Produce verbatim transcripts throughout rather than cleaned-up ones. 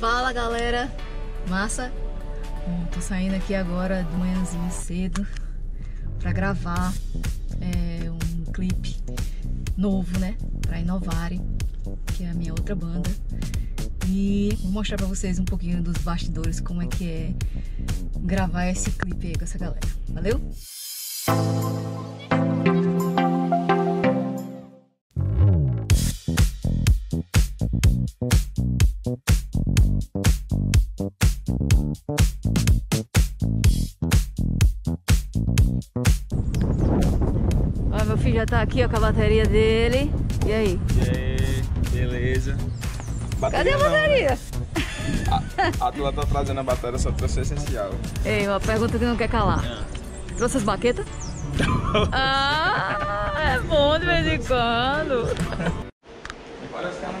Fala galera, massa? Bom, tô saindo aqui agora de manhãzinho cedo pra gravar é, um clipe novo, né? Pra Innovary, que é a minha outra banda. E vou mostrar pra vocês um pouquinho dos bastidores, como é que é gravar esse clipe aí com essa galera. Valeu? Ó, meu filho já tá aqui, ó, com a bateria dele. E aí? E aí, beleza. Bateria. Cadê a bateria? A, a tua tá trazendo a bateria, só trouxe o essencial. Ei, uma pergunta que não quer calar. É. Trouxe as baquetas? Ah, é bom de vez em quando.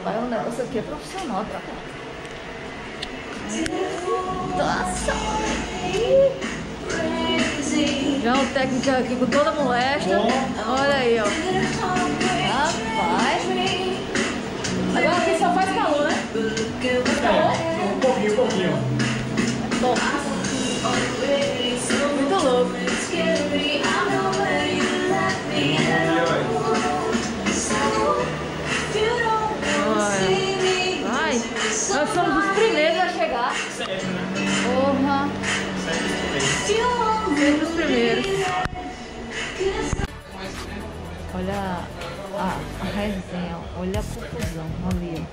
Vai, um negócio aqui é profissional, tá? Nossa! Já um técnico aqui com toda a moléstia. Olha aí, ó. Rapaz! Agora aqui só faz calor, né? É, um pouquinho, um pouquinho. Bom. Muito louco. Olha. Ai, nós somos os primeiros a chegar. Sempre, né? Porra. Sempre. Sempre os primeiros. Olha. Ah, a resenha, olha a confusão, olha.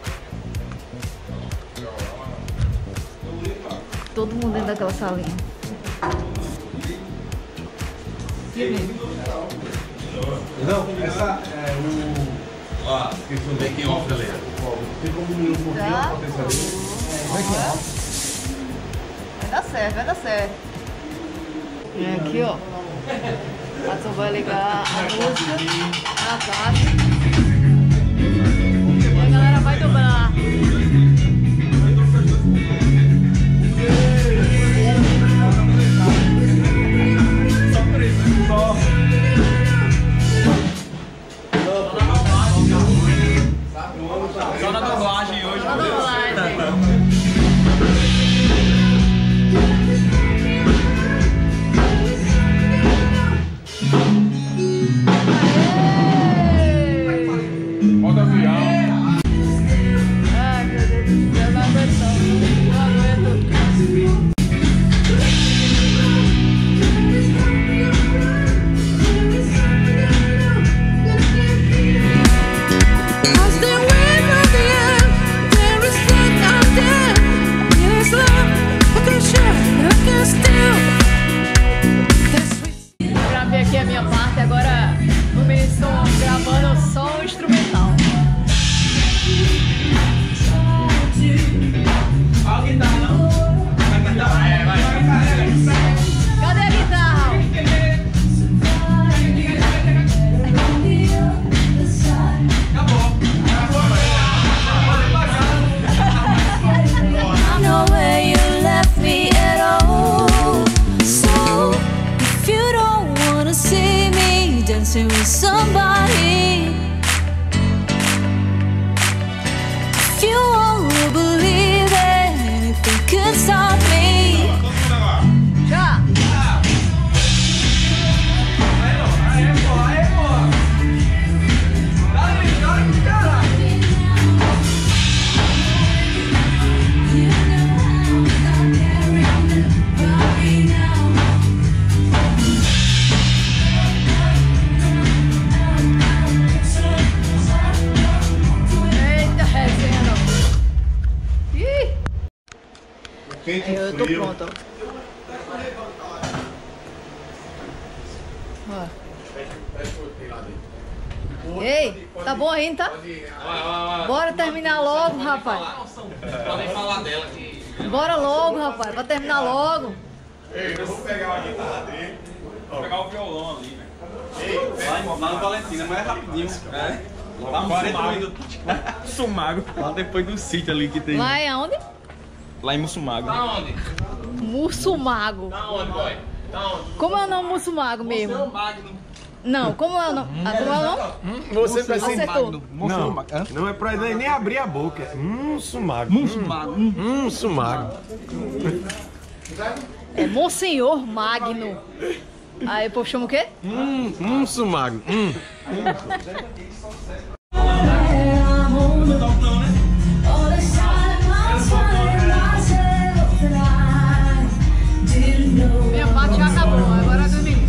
Todo mundo dentro daquela salinha. Não, essa é o... Ó, tem que fazer aqui em off, galera. Tem como diminuir um pouquinho a potência. Vai dar certo, vai dar certo. É aqui, ó. A tu vai ligar a música. A base. E a galera vai dobrar. Só na dublagem hoje. Na dublagem. Eu tô pronta. Ó. Ei, tá bom ainda, tá? Bora terminar logo, rapaz. Podem falar dela que... Bora logo, rapaz, pra terminar logo. Ei, eu vou pegar a guitarra dele. Vou pegar o violão ali, né? Ei, lá no Valentina, mas é rapidinho. Lá no Sumago. Lá depois do sítio ali que tem. Lá é onde? Lá em Mussumago. Tá onde? Mussumago. Tá onde, boy? Tá onde? Como é o nome Mussumago mesmo? Você é o Magno. Não, como é o nome? Hum, ah, como é o nome? Hum, você vai ser magno. Não, não é pra nem abrir a boca. Hum, sumago. Hum, sumago. Hum, sumago. É Monsenhor Magno. Aí o povo chama o quê? Hum, hum, sumago. Hum. Minha parte já acabou, agora eu dormi.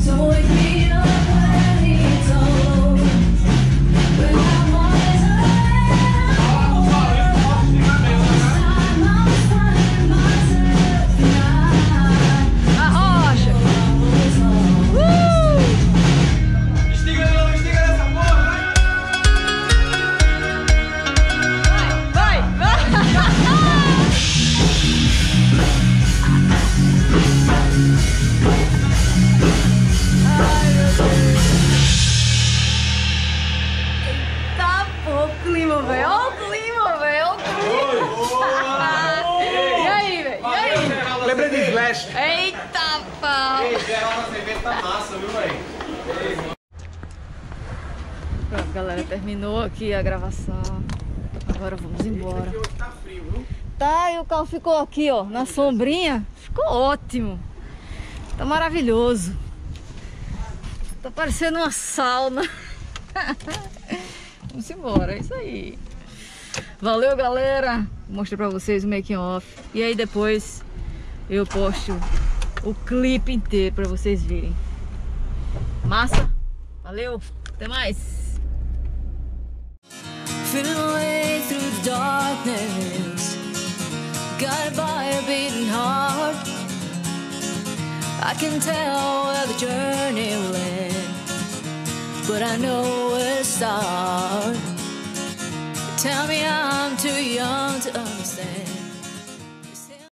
Pronto, galera, terminou aqui a gravação. Agora vamos embora. Tá frio, viu? Tá, e o carro ficou aqui, ó, na sombrinha. Ficou ótimo. Tá maravilhoso. Tá parecendo uma sauna. Vamos embora, é isso aí. Valeu, galera. Mostrei pra vocês o making off. E aí depois eu posto o clipe inteiro pra vocês verem. Massa, valeu, até mais. Feeling away through darkness, guided by a beating heart. I can tell where the journey will end, but I know where to start. Tell me I'm too young to understand.